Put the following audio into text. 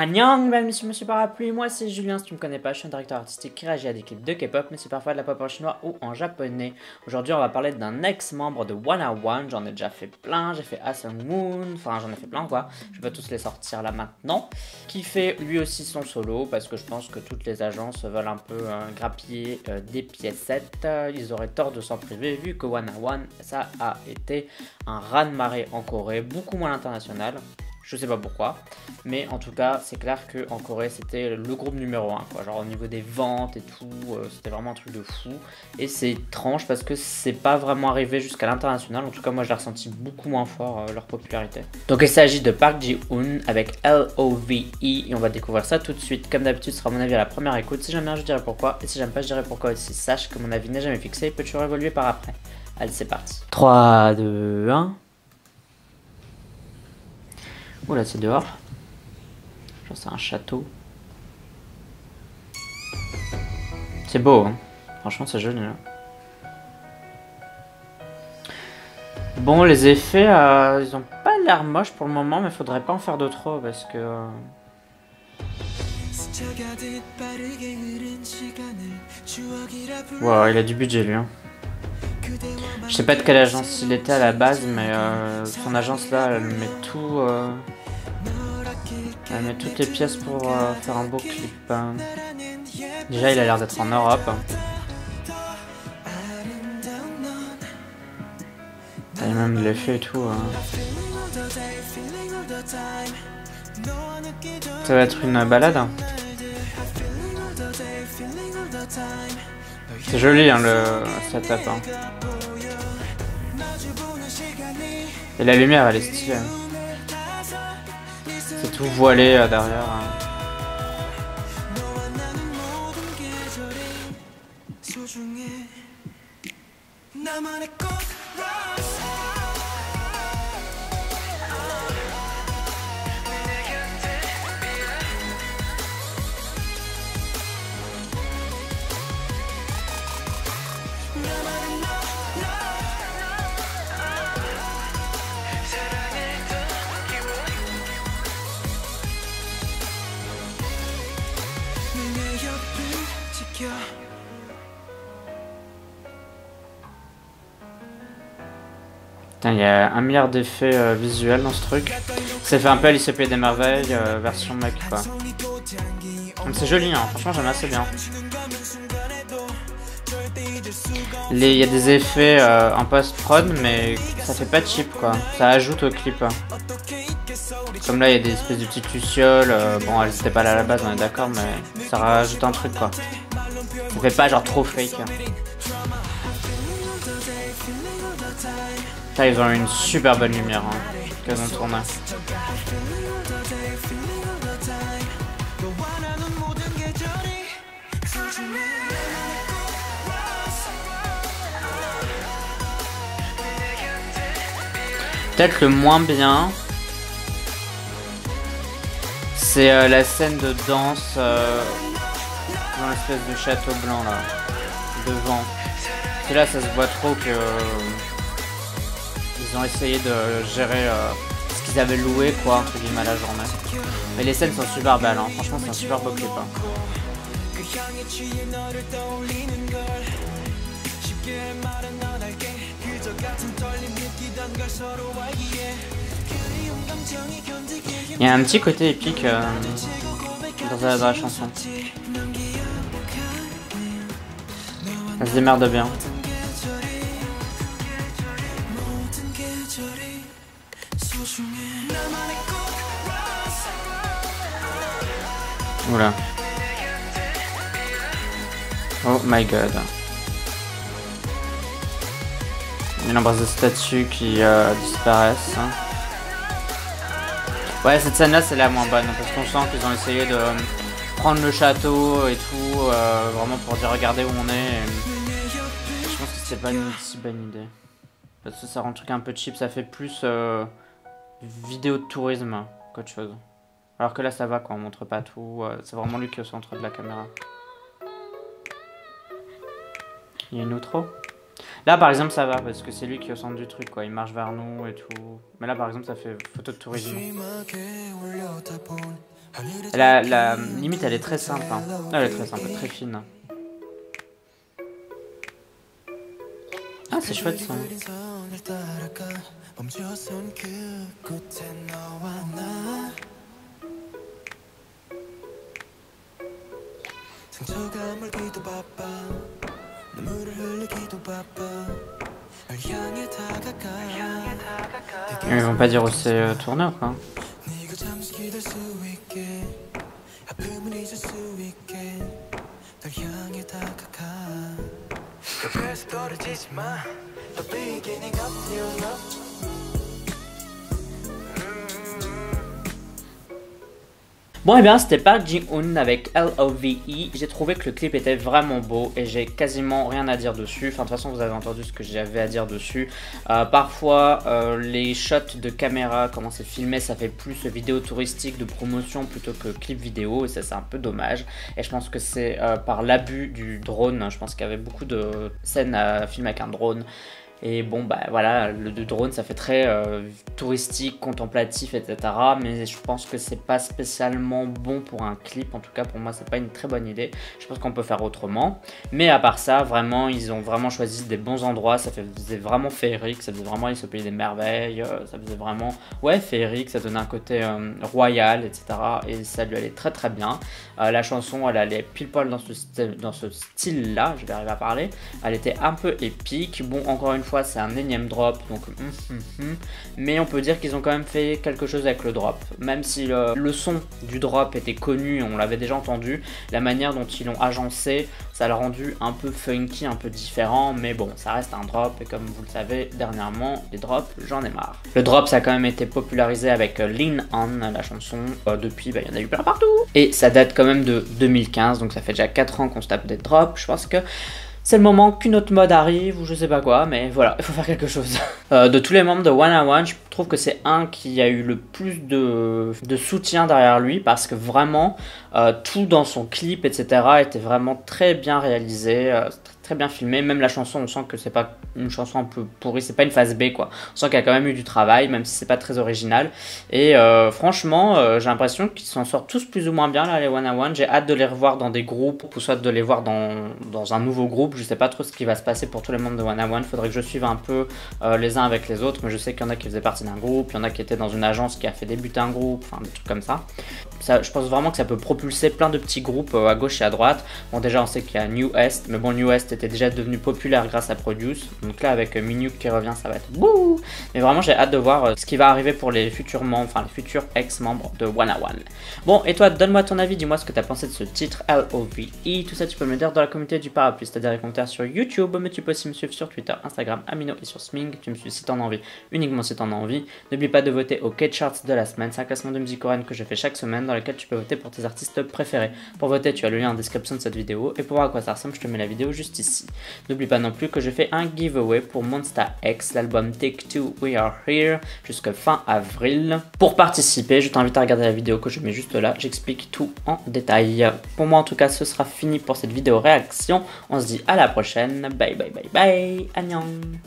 Annyeong, bienvenue sur Monsieur Parapluie, moi c'est Julien. Si tu me connais pas, je suis un directeur artistique qui réagit à des clips de K-pop, mais c'est parfois de la pop en chinois ou en japonais. Aujourd'hui on va parler d'un ex-membre de Wanna One, j'en ai déjà fait plein, j'ai fait Asung Moon, enfin j'en ai fait plein quoi, je vais pas tous les sortir là maintenant, qui fait lui aussi son solo, parce que je pense que toutes les agences veulent un peu grappiller des piécettes, ils auraient tort de s'en priver vu que Wanna One ça a été un raz-de-marée en Corée, beaucoup moins à l'international. Je sais pas pourquoi, mais en tout cas, c'est clair qu'en Corée, c'était le groupe numéro 1, quoi. Genre au niveau des ventes et tout, c'était vraiment un truc de fou. Et c'est étrange parce que c'est pas vraiment arrivé jusqu'à l'international. En tout cas, moi, je l'ai ressenti beaucoup moins fort, leur popularité. Donc, il s'agit de Park Ji-Hoon avec L.O.V.E. Et on va découvrir ça tout de suite. Comme d'habitude, ce sera mon avis à la première écoute. Si j'aime bien, je dirai pourquoi. Et si j'aime pas, je dirai pourquoi aussi. Sache que mon avis n'est jamais fixé. Il peut toujours évoluer par après. Allez, c'est parti. 3, 2, 1... Oula, c'est dehors. Genre, c'est un château. C'est beau, hein. Franchement, c'est joli, là. Bon, les effets, ils ont pas l'air moches pour le moment, mais faudrait pas en faire de trop, parce que... Wow, il a du budget, lui, hein. Je sais pas de quelle agence il était à la base, mais son agence là, elle met tout... elle met toutes les pièces pour faire un beau clip. Déjà, il a l'air d'être en Europe. Il y a même de l'effet et tout. Ça va être une balade. C'est joli, hein, le setup. Hein. Et la lumière, elle est stylée. C'est tout voilé derrière. Putain, il y a un milliard d'effets visuels dans ce truc. C'est fait un peu Alice au Pays des Merveilles, version mec quoi. C'est joli, hein. Franchement j'aime assez bien. Il y a des effets en post-prod, mais ça fait pas cheap quoi. Ça ajoute au clip. Comme là, il y a des espèces de petites lucioles. Bon, elles étaient pas là à la base, on est d'accord, mais ça rajoute un truc quoi. On fait pas genre trop fake. Là, ils ont une super bonne lumière hein, qu'elles ont tourné. Peut-être le moins bien, c'est la scène de danse dans l'espèce de château blanc là, devant. Et là, ça se voit trop que ils ont essayé de gérer ce qu'ils avaient loué, quoi, entre guillemets, à la journée. Mais les scènes sont super belles, hein. Franchement, c'est un super beau clip. Il y a un petit côté épique dans la chanson. Elle se démerde bien. Oula. Oh my god. Il embrasse des statues qui disparaissent. Ouais, cette scène là c'est la moins bonne parce qu'on sent qu'ils ont essayé de prendre le château et tout, vraiment pour dire regardez où on est. Et... je pense que c'est pas une si bonne idée. Parce que ça rend le truc un peu cheap, ça fait plus vidéo de tourisme qu'autre chose. Alors que là ça va quoi, on montre pas tout, c'est vraiment lui qui est au centre de la caméra. Il y a une outro. Là par exemple ça va parce que c'est lui qui est au centre du truc quoi, il marche vers nous et tout. Mais là par exemple ça fait photo de tourisme. La limite, elle est très simple. Hein. Elle est très simple, très fine. Ah, c'est chouette ça. Ils vont pas dire où c'est tourneur quoi. Bon et bien, c'était Park Ji-Hoon avec L.O.V.E. J'ai trouvé que le clip était vraiment beau et j'ai quasiment rien à dire dessus. Enfin de toute façon vous avez entendu ce que j'avais à dire dessus. Parfois les shots de caméra, comment c'est filmé, ça fait plus vidéo touristique de promotion plutôt que clip vidéo et ça c'est un peu dommage. Et je pense que c'est par l'abus du drone, je pense qu'il y avait beaucoup de scènes à filmer avec un drone. Et bon bah voilà, le drone ça fait très touristique, contemplatif, etc. Mais je pense que c'est pas spécialement bon pour un clip, en tout cas pour moi c'est pas une très bonne idée. Je pense qu'on peut faire autrement. Mais à part ça, vraiment ils ont vraiment choisi des bons endroits, ça faisait vraiment féerique, ça faisait vraiment Alice au Pays des Merveilles, ça faisait vraiment ouais féerique, ça donnait un côté royal, etc. Et ça lui allait très très bien. La chanson elle allait pile poil dans ce style là, je vais arriver à parler. Elle était un peu épique, bon encore une fois c'est un énième drop donc mais on peut dire qu'ils ont quand même fait quelque chose avec le drop, même si le son du drop était connu, on l'avait déjà entendu, la manière dont ils l'ont agencé ça l'a rendu un peu funky, un peu différent, mais bon ça reste un drop et comme vous le savez dernièrement les drops j'en ai marre. Le drop ça a quand même été popularisé avec Lean On la chanson, depuis il y en a eu plein partout et ça date quand même de 2015 donc ça fait déjà 4 ans qu'on se tape des drops, je pense que c'est le moment qu'une autre mode arrive ou je sais pas quoi, mais voilà, il faut faire quelque chose. De tous les membres de Wanna One, je trouve que c'est un qui a eu le plus de soutien derrière lui parce que vraiment, tout dans son clip, etc. était vraiment très bien réalisé, très bien filmé. Même la chanson, on sent que c'est pas une chanson un peu pourrie, c'est pas une phase B quoi. On sent qu'il y a quand même eu du travail, même si c'est pas très original. Et franchement, j'ai l'impression qu'ils s'en sortent tous plus ou moins bien là, les Wanna One. J'ai hâte de les revoir dans des groupes, ou soit de les voir dans un nouveau groupe. Je sais pas trop ce qui va se passer pour tous les membres de Wanna One. Faudrait que je suive un peu les uns avec les autres, mais je sais qu'il y en a qui faisaient partie d'un groupe, il y en a qui étaient dans une agence qui a fait débuter un groupe, enfin des trucs comme ça. Ça je pense vraiment que ça peut propulser plein de petits groupes à gauche et à droite. Bon déjà on sait qu'il y a NU'EST, mais bon NU'EST était déjà devenu populaire grâce à Produce. Donc là avec Minuke qui revient ça va être bouh. Mais vraiment j'ai hâte de voir ce qui va arriver pour les futurs membres, enfin les futurs ex-membres de Wanna One. Bon et toi donne-moi ton avis, dis-moi ce que t'as pensé de ce titre L.O.V.E. Tout ça tu peux me le dire dans la communauté du parapluie, c'est-à-dire les sur YouTube, mais tu peux aussi me suivre sur Twitter, Instagram, Amino et sur Sming. Tu me suis si t'en as envie, uniquement si t'en as envie. N'oublie pas de voter au K-Charts de la semaine, c'est un classement de musique coréenne que je fais chaque semaine dans lequel tu peux voter pour tes artistes préférés. Pour voter, tu as le lien en description de cette vidéo et pour voir à quoi ça ressemble, je te mets la vidéo juste ici. N'oublie pas non plus que je fais un giveaway pour Monsta X, l'album Take 2 We Are Here, jusqu'à fin avril. Pour participer, je t'invite à regarder la vidéo que je mets juste là, j'explique tout en détail. Pour moi en tout cas, ce sera fini pour cette vidéo réaction. On se dit à la prochaine, bye bye bye bye, annyeong.